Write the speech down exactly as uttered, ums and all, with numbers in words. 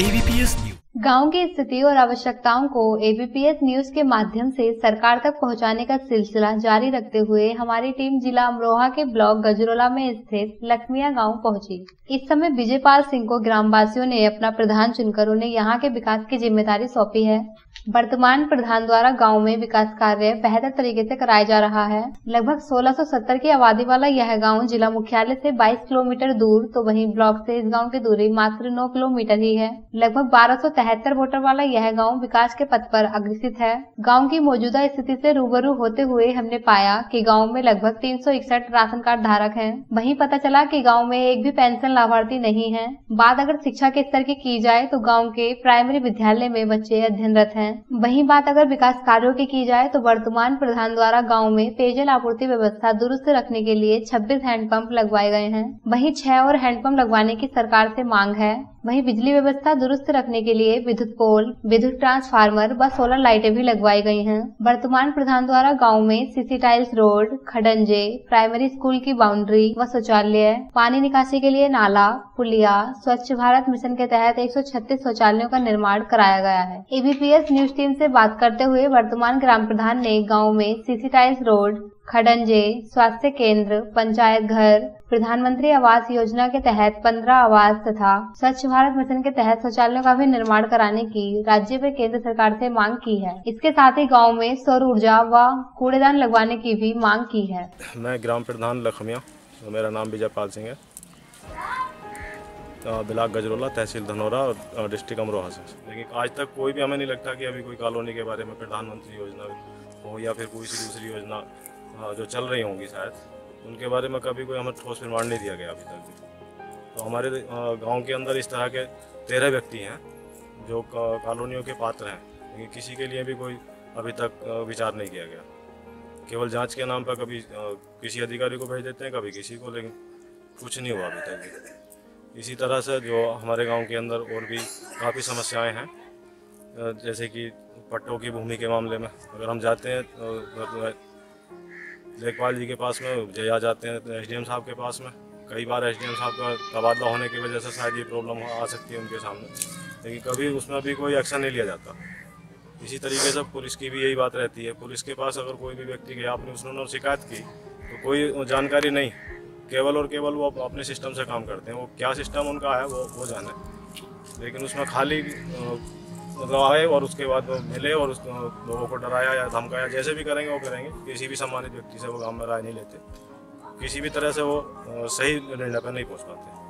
ABPS news. गाँव की स्थिति और आवश्यकताओं को एबीपीएस न्यूज के माध्यम से सरकार तक पहुंचाने का सिलसिला जारी रखते हुए हमारी टीम जिला अमरोहा के ब्लॉक गजरौला में स्थित लक्ष्मीया गांव पहुंची। इस समय विजय पाल सिंह को ग्रामवासियों ने अपना प्रधान चुनकर उन्हें यहां के विकास की जिम्मेदारी सौंपी है। वर्तमान प्रधान द्वारा गाँव में विकास कार्य बेहतर तरीके से कराया जा रहा है। लगभग सोलह सौ सत्तर की आबादी वाला यह गांव जिला मुख्यालय से बाईस किलोमीटर दूर तो वहीं ब्लॉक से इस गांव की दूरी मात्र नौ किलोमीटर ही है। लगभग बारह सौ तिहत्तर वोटर वाला यह गांव विकास के पथ पर अग्रसित है। गांव की मौजूदा स्थिति से रूबरू होते हुए हमने पाया कि गांव में लगभग तीन सौ इकसठ राशन कार्ड धारक हैं। वहीं पता चला कि गांव में एक भी पेंशन लाभार्थी नहीं है। बात अगर शिक्षा के स्तर की की जाए तो गांव के प्राइमरी विद्यालय में बच्चे अध्ययनरत हैं। वहीं बात अगर विकास कार्यों की की जाए तो वर्तमान प्रधान द्वारा गांव में पेयजल आपूर्ति व्यवस्था दुरुस्त रखने के लिए छब्बीस हैंडपंप लगवाए गए हैं। वहीं छह और हैंडपंप लगवाने की सरकार से मांग है। वहीं बिजली व्यवस्था दुरुस्त रखने के लिए विद्युत पोल, विद्युत ट्रांसफार्मर व सोलर लाइटें भी लगवाई गई हैं। वर्तमान प्रधान द्वारा गांव में सीसी टाइल्स रोड, खडंजे, प्राइमरी स्कूल की बाउंड्री व शौचालय, पानी निकासी के लिए नाला, पुलिया, स्वच्छ भारत मिशन के तहत एक सौ छत्तीस शौचालयों का निर्माण कराया गया है। एबीपीएस न्यूज टीम से बात करते हुए वर्तमान ग्राम प्रधान ने गाँव में सीसी टाइल्स रोड, खडंजे, स्वास्थ्य केंद्र, पंचायत घर, प्रधानमंत्री आवास योजना के तहत पंद्रह आवास तथा स्वच्छ भारत मिशन के तहत शौचालयों का भी निर्माण कराने की राज्य व केंद्र सरकार से मांग की है। इसके साथ ही गांव में सौर ऊर्जा व कूड़ेदान लगवाने की भी मांग की है। मैं ग्राम प्रधान लक्ष्मीया, मेरा नाम विजय पाल सिंह है, ब्लॉक गजरौला, तहसील धनौरा और डिस्ट्रिक्ट अमरोहा से। लेकिन आज तक कोई भी हमें नहीं लगता कि अभी कोई कॉलोनी के बारे में प्रधानमंत्री योजना हो या फिर कोई सी दूसरी योजना जो चल रही होंगी शायद उनके बारे में कभी कोई हमें ठोस प्रमाण नहीं दिया गया अभी तक भी। तो हमारे गांव के अंदर इस तरह के तेरह व्यक्ति हैं जो कॉलोनियों के पात्र हैं, लेकिन किसी के लिए भी कोई अभी तक विचार नहीं किया गया। केवल जांच के नाम पर कभी किसी अधिकारी को भेज देते हैं, कभी किसी को, लेकिन कुछ नहीं हुआ अभी तक। इसी तरह से जो हमारे गाँव के अंदर और भी काफ़ी समस्याएँ हैं, जैसे कि पट्टों की भूमि के मामले में अगर हम जाते हैं तो लेखपाल जी के पास में जय आ जाते हैं, एसडीएम साहब के पास में। कई बार एसडीएम साहब का तबादला होने की वजह से शायद ये प्रॉब्लम आ सकती है उनके सामने, लेकिन कभी उसमें भी कोई एक्शन नहीं लिया जाता। इसी तरीके से पुलिस की भी यही बात रहती है। पुलिस के पास अगर कोई भी व्यक्ति गया, आपने उसने शिकायत की तो कोई जानकारी नहीं, केवल और केवल वो अपने सिस्टम से काम करते हैं। वो क्या सिस्टम उनका है वो वो जाने, लेकिन उसमें खाली मतलब आए और उसके बाद वो मिले और उस लोगों को डराया या धमकाया, जैसे भी करेंगे वो करेंगे। किसी भी सम्मानित व्यक्ति से वो गाँव में राय नहीं लेते, किसी भी तरह से वो सही निर्णय पर नहीं पहुँच पाते।